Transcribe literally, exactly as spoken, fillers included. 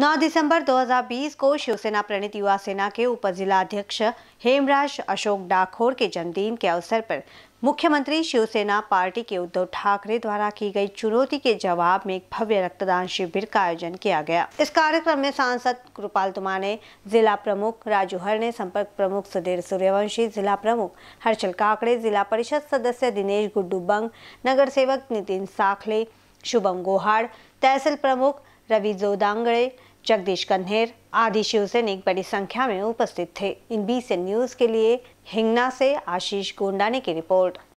नौ दिसंबर दो हज़ार बीस को शिवसेना प्रणीत युवा सेना के उपजिलाध्यक्ष हेमराज अशोक डाखोरे के जन्मदिन के अवसर पर मुख्यमंत्री शिवसेना पार्टी के उद्धव ठाकरे द्वारा की गई चुनौती के जवाब में एक भव्य रक्तदान शिविर का आयोजन किया गया। इस कार्यक्रम में सांसद कृपाल तुमाने, जिला प्रमुख राजू हरणे, संपर्क प्रमुख सुधीर सूर्यवंशी, जिला प्रमुख हर्षल काकड़े, जिला परिषद सदस्य दिनेश गुडुब, नगर सेवक नितिन साखले, शुभम गोहाड़, तहसील प्रमुख रवि जोदांगड़े, जगदीश कन्हेर आदि शिवसैनिक बड़ी संख्या में उपस्थित थे। इन बीस न्यूज के लिए हिंगणा से आशीष गोंडाने की रिपोर्ट।